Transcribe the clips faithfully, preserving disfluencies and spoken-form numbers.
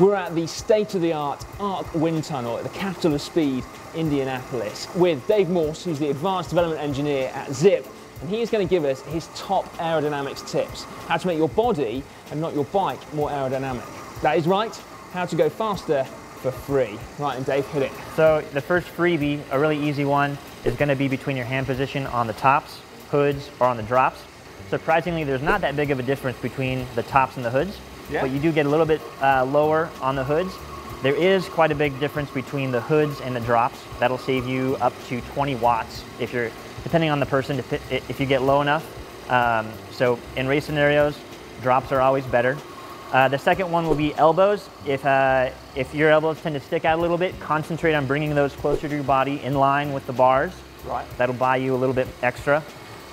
We're at the state-of-the-art Arc Wind Tunnel at the capital of speed, Indianapolis, with Dave Morse, who's the Advanced Development Engineer at Zipp, and he is going to give us his top aerodynamics tips. How to make your body, and not your bike, more aerodynamic. That is right, how to go faster for free. Right, and Dave, hit it. So the first freebie, a really easy one, is going to be between your hand position on the tops, hoods, or on the drops. Surprisingly, there's not that big of a difference between the tops and the hoods. Yeah. But you do get a little bit uh, lower on the hoods. There is quite a big difference between the hoods and the drops. That'll save you up to twenty watts if you're, depending on the person, if you get low enough. Um, so in race scenarios, drops are always better. Uh, the second one will be elbows. If, uh, if your elbows tend to stick out a little bit, concentrate on bringing those closer to your body in line with the bars. Right. That'll buy you a little bit extra.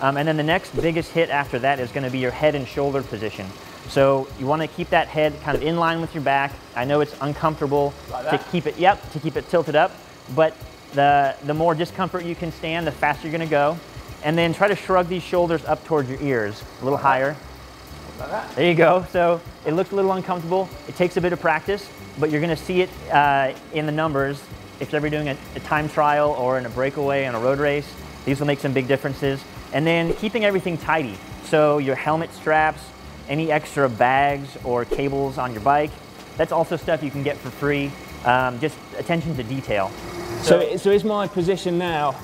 Um, and then the next biggest hit after that is going to be your head and shoulder position. So you want to keep that head kind of in line with your back. I know it's uncomfortable like to keep it, yep, to keep it tilted up, but the, the more discomfort you can stand, the faster you're going to go. And then try to shrug these shoulders up towards your ears, a little like higher. That. Like that. There you go. So it looks a little uncomfortable. It takes a bit of practice, but you're going to see it uh, in the numbers. If you're ever doing a, a time trial or in a breakaway on a road race, these will make some big differences. And then keeping everything tidy. So your helmet straps, any extra bags or cables on your bike. That's also stuff you can get for free. Um, just attention to detail. So, so, so is my position now,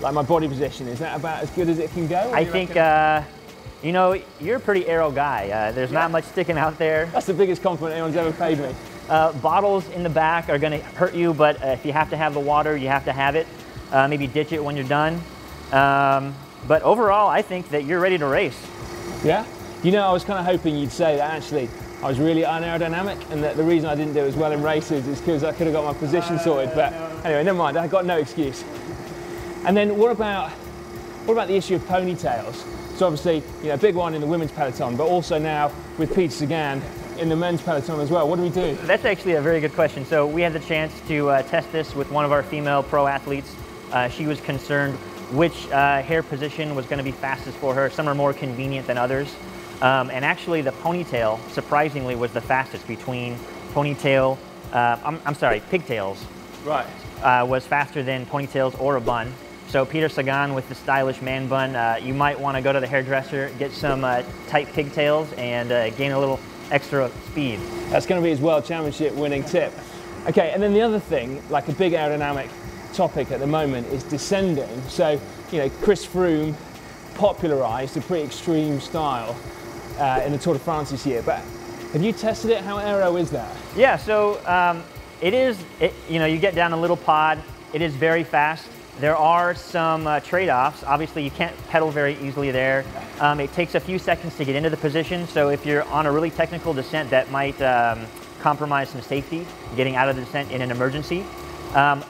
like my body position, is that about as good as it can go? I think, uh, you know, you're a pretty aero guy. Uh, there's yeah. not much sticking out there. That's the biggest compliment anyone's ever paid me. Uh, bottles in the back are gonna hurt you, but uh, if you have to have the water, you have to have it. Uh, maybe ditch it when you're done. Um, but overall, I think that you're ready to race. Yeah? You know, I was kind of hoping you'd say that actually I was really unaerodynamic and that the reason I didn't do as well in races is because I could have got my position sorted, but anyway, never mind, I got no excuse. And then what about, what about the issue of ponytails? So obviously, you know, big one in the women's peloton, but also now with Pete Sagan in the men's peloton as well. What do we do? That's actually a very good question. So we had the chance to uh, test this with one of our female pro athletes. Uh, she was concerned which uh, hair position was going to be fastest for her. Some are more convenient than others. Um, and actually the ponytail, surprisingly, was the fastest between ponytail, uh, I'm, I'm sorry, pigtails. Right. Uh, was faster than ponytails or a bun. So Peter Sagan with the stylish man bun, uh, you might want to go to the hairdresser, get some uh, tight pigtails and uh, gain a little extra speed. That's going to be his World Championship winning tip. Okay, and then the other thing, like a big aerodynamic topic at the moment, is descending. So, you know, Chris Froome popularized a pretty extreme style Uh, in the Tour de France this year, but have you tested it? How aero is that? Yeah, so um, it is, it, you know, you get down a little pod, it is very fast. There are some uh, trade-offs. Obviously you can't pedal very easily there. Um, it takes a few seconds to get into the position, so if you're on a really technical descent that might um, compromise some safety, getting out of the descent in an emergency. Um,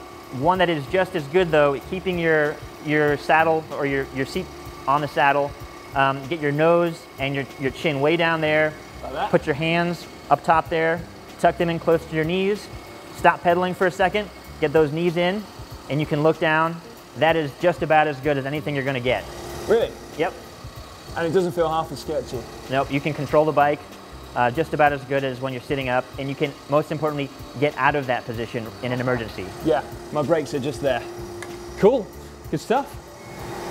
one that is just as good though, keeping your, your saddle or your, your seat on the saddle. Um, get your nose and your, your chin way down there, like put your hands up top there, tuck them in close to your knees, stop pedaling for a second, get those knees in, and you can look down. That is just about as good as anything you're going to get. Really? Yep. And it doesn't feel half as sketchy? Nope, you can control the bike uh, just about as good as when you're sitting up, and you can, most importantly, get out of that position in an emergency. Yeah, my brakes are just there. Cool, good stuff.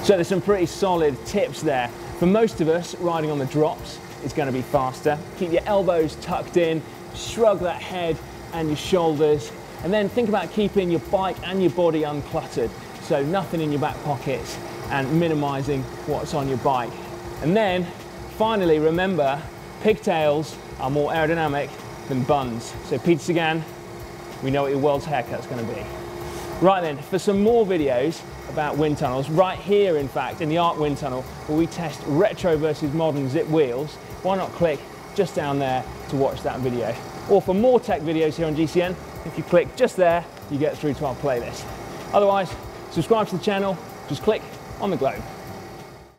So there's some pretty solid tips there. For most of us, riding on the drops is going to be faster. Keep your elbows tucked in, shrug that head and your shoulders, and then think about keeping your bike and your body uncluttered, so nothing in your back pockets and minimizing what's on your bike. And then, finally, remember, pigtails are more aerodynamic than buns. So Pete Sagan, we know what your world's haircut's going to be. Right then, for some more videos about wind tunnels, right here in fact, in the Arc Wind Tunnel, where we test retro versus modern Zipp wheels, why not click just down there to watch that video. Or for more tech videos here on G C N, if you click just there, you get through to our playlist. Otherwise, subscribe to the channel, just click on the globe.